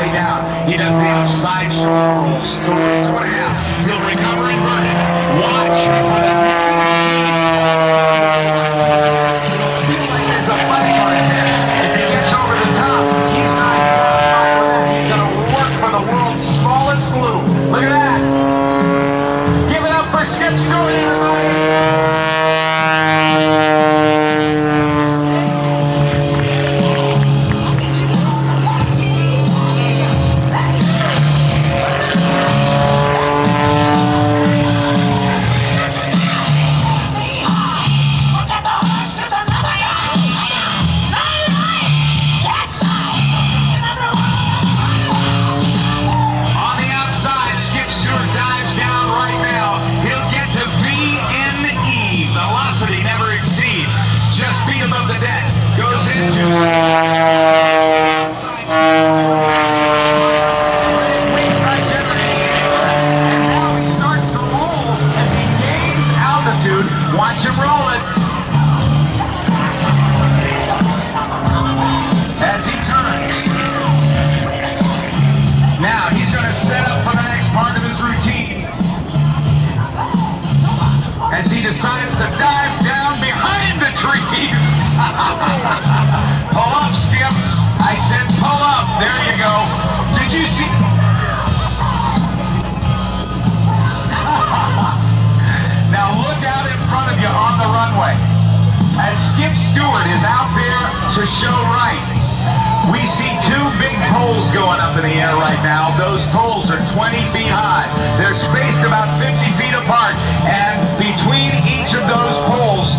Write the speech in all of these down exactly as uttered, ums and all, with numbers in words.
way down. He does the outside stroll, two and a half. He'll recover and run it. Watch. It's like there's a flex on his head as he gets over the top. He's not satisfied with that. He's going to work for the world's smallest loop. Look at that. Give it up for Skip Stewart, even though watch him roll it. As he turns. Now he's going to set up for the next part of his routine. As he decides to dive down behind the trees. Pull up, Skip. I said pull up. There you go. Did you see? Now look out in front of you on the runway. As Skip Stewart is out there to show right, we see two big poles going up in the air right now. Those poles are twenty feet high. They're spaced about fifty feet apart, and between each of those poles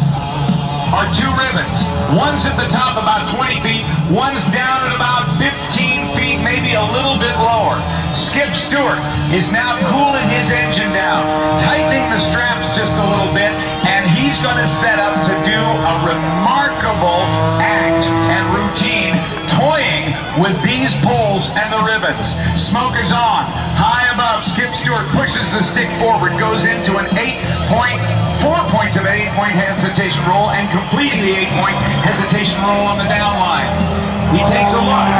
are two ribbons. One's at the top about twenty feet, one's down at about fifteen feet, maybe a little bit lower. Skip Stewart is now cooling his engine down, tightening the straps just a little bit, and he's going to set up to do a remarkable act and routine, toying with these poles and the ribbons. Smoke is on, high above. Skip Stewart pushes the stick forward, goes into an eight-point, four points of an eight-point hesitation roll, and completing the eight-point hesitation roll on the down line. He takes a look.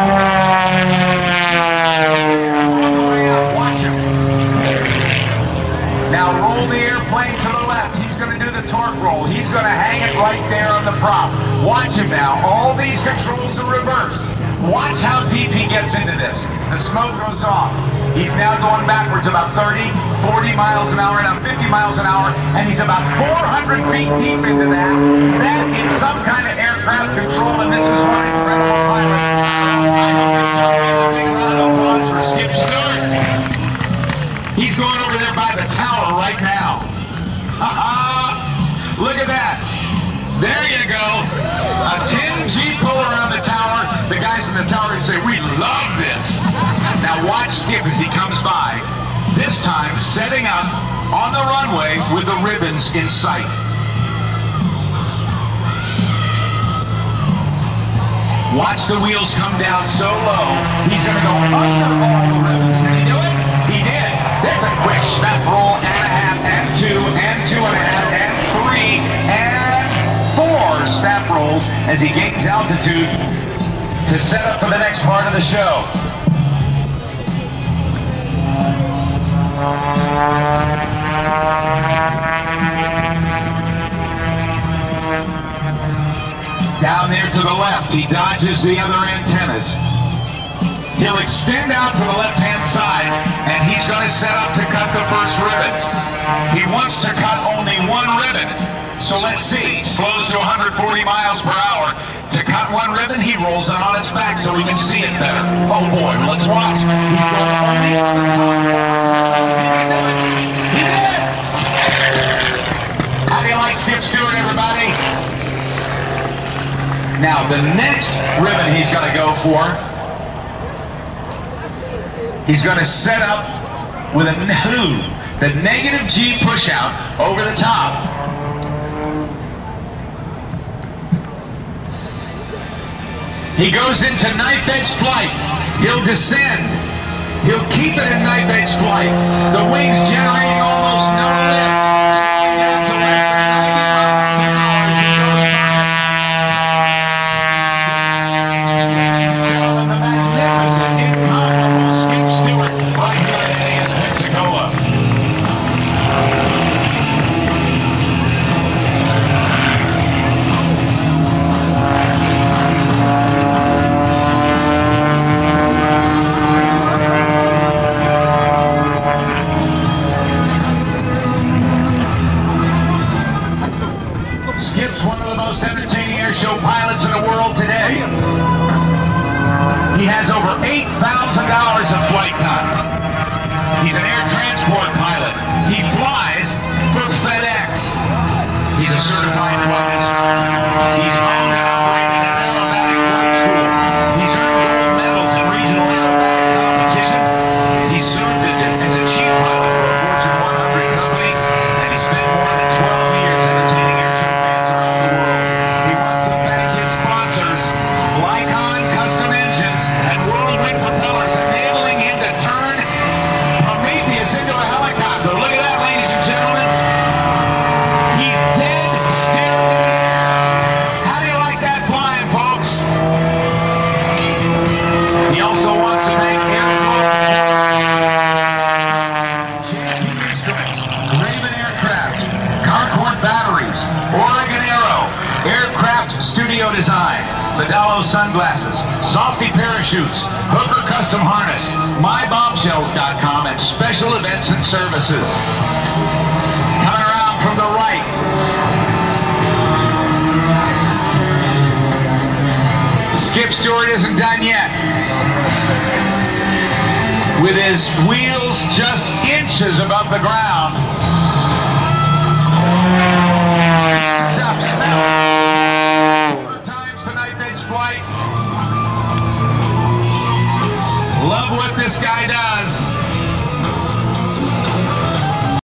Now roll the airplane to the left. He's going to do the torque roll. He's going to hang it right there on the prop. Watch him now. All these controls are reversed. Watch how deep he gets into this. The smoke goes off. He's now going backwards about thirty, forty miles an hour, now fifty miles an hour, and he's about four hundred feet deep into that. That is some kind of aircraft control, and this is one incredible pilot. I hope you're enjoying the big round of applause for Skip Stewart. He's going over there by the tower right now. Uh-uh. Look at that. There you go. A ten G pull around the tower. The guys in the tower say, we love this. Now watch Skip as he comes by. This time setting up on the runway with the ribbons in sight. Watch the wheels come down so low. He's going to go under all the ribbons. Can he do it? He did. That's a quick snap roll, and a half, and two, and two and a half, and three, and four snap rolls as he gains altitude to set up for the next part of the show. Down there to the left, he dodges the other antennas. He'll extend out to the left-hand side, and he's going to set up to cut the first ribbon. He wants to cut only one ribbon. So let's see. Slows to one hundred forty miles per hour. To cut one ribbon, he rolls it on its back so we can see it better. Oh, boy. Let's watch. He's going only on the top. He did it! How do you like Skip Stewart, everybody? Now, the next ribbon he's going to go for, he's going to set up with a new, the negative G push out over the top. He goes into knife edge flight. He'll descend. He'll keep it in knife edge flight. The wings generating almost no lift. Slowing down to less than ninety miles an hour as he goes by. The magnificent incline. over eight thousand dollars in flight time. He's an air transport pilot. He flies for FedEx. He's a certified flight instructor. He's owned and operated an aerobatic flight school. He's earned gold medals in regional aerobatic competition. He served as a chief pilot for a Fortune one hundred company, and he spent more than twelve years entertaining airshow fans around the world. He wants to thank his sponsors, Lycon Custom Engines and Whirlwind Propellers, enabling him to turn Prometheus into a helicopter. Look at that, ladies and gentlemen. He's dead still in the air. How do you like that flying, folks? He also wants to thank Champion Instruments, Raven Aircraft, Concord Batteries, Oregon Aero, Aircraft Studio Design, Modelo Sunglasses, Softy Parachutes, Hooker Custom Harness, My Bombshells dot com, and Special Events and Services. Coming around from the right. Skip Stewart isn't done yet. With his wheels just inches above the ground. He's up, smell. Love what this guy does.